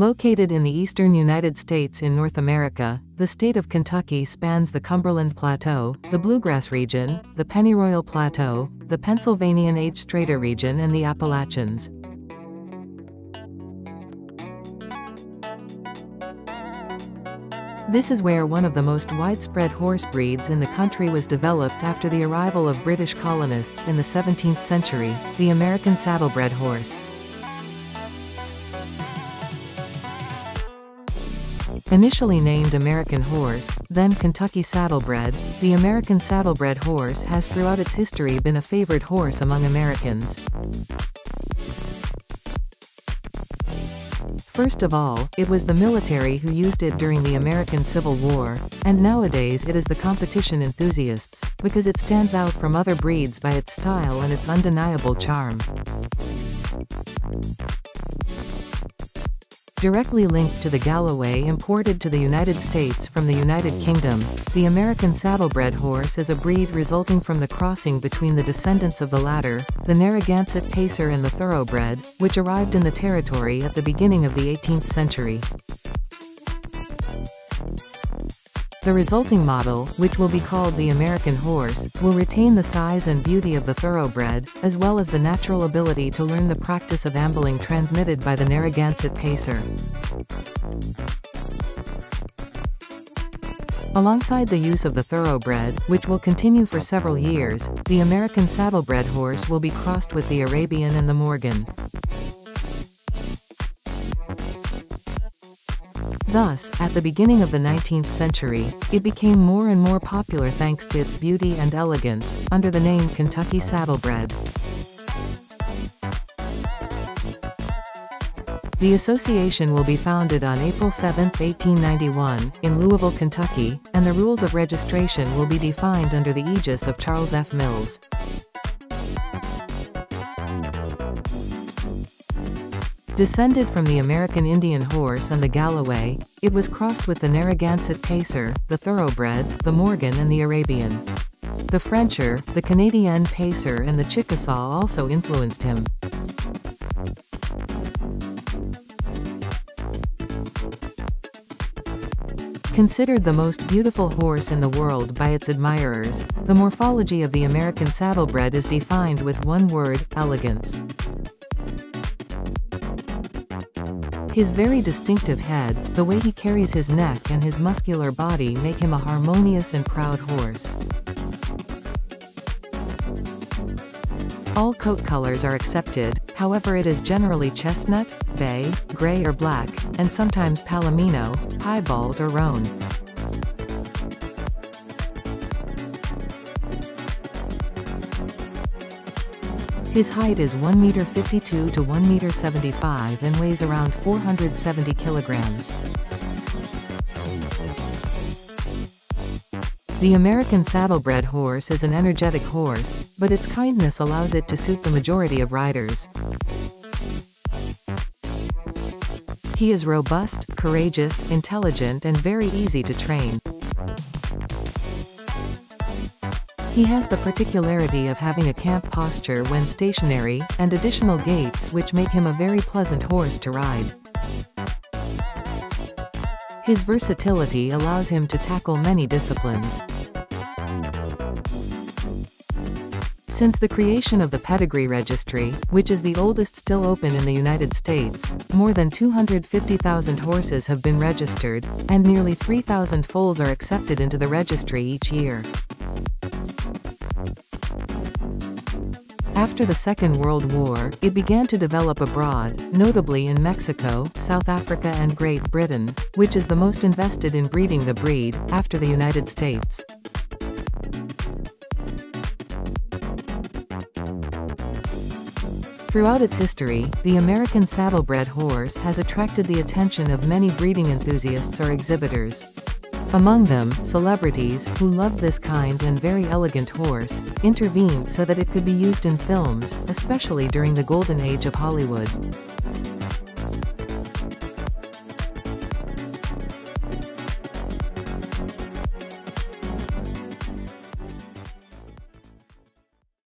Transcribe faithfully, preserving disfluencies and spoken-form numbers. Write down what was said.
Located in the eastern United States in North America, the state of Kentucky spans the Cumberland Plateau, the Bluegrass region, the Pennyroyal Plateau, the Pennsylvanian Age Strata region and the Appalachians. This is where one of the most widespread horse breeds in the country was developed after the arrival of British colonists in the seventeenth century, the American Saddlebred Horse. Initially named American Horse, then Kentucky Saddlebred, the American Saddlebred Horse has throughout its history been a favored horse among Americans. First of all, it was the military who used it during the American Civil War, and nowadays it is the competition enthusiasts, because it stands out from other breeds by its style and its undeniable charm. Directly linked to the Galloway imported to the United States from the United Kingdom, the American Saddlebred Horse is a breed resulting from the crossing between the descendants of the latter, the Narragansett Pacer and the Thoroughbred, which arrived in the territory at the beginning of the eighteenth century. The resulting model, which will be called the American Horse, will retain the size and beauty of the Thoroughbred, as well as the natural ability to learn the practice of ambling transmitted by the Narragansett Pacer. Alongside the use of the Thoroughbred, which will continue for several years, the American Saddlebred Horse will be crossed with the Arabian and the Morgan. Thus, at the beginning of the nineteenth century, it became more and more popular thanks to its beauty and elegance, under the name Kentucky Saddlebred. The association will be founded on April seventh, eighteen ninety-one, in Louisville, Kentucky, and the rules of registration will be defined under the aegis of Charles F. Mills. Descended from the American Indian Horse and the Galloway, it was crossed with the Narragansett Pacer, the Thoroughbred, the Morgan and the Arabian. The Frencher, the Canadian Pacer and the Chickasaw also influenced him. Considered the most beautiful horse in the world by its admirers, the morphology of the American Saddlebred is defined with one word: elegance. His very distinctive head, the way he carries his neck and his muscular body make him a harmonious and proud horse. All coat colors are accepted, however it is generally chestnut, bay, gray or black, and sometimes palomino, piebald or roan. His height is one meter fifty-two to one meter seventy-five and weighs around four hundred seventy kilograms. The American Saddlebred Horse is an energetic horse, but its kindness allows it to suit the majority of riders. He is robust, courageous, intelligent, and very easy to train. He has the particularity of having a camp posture when stationary, and additional gaits which make him a very pleasant horse to ride. His versatility allows him to tackle many disciplines. Since the creation of the Pedigree Registry, which is the oldest still open in the United States, more than two hundred fifty thousand horses have been registered, and nearly three thousand foals are accepted into the registry each year. After the Second World War, it began to develop abroad, notably in Mexico, South Africa and Great Britain, which is the most invested in breeding the breed, after the United States. Throughout its history, the American Saddlebred Horse has attracted the attention of many breeding enthusiasts or exhibitors. Among them, celebrities, who loved this kind and very elegant horse, intervened so that it could be used in films, especially during the golden age of Hollywood.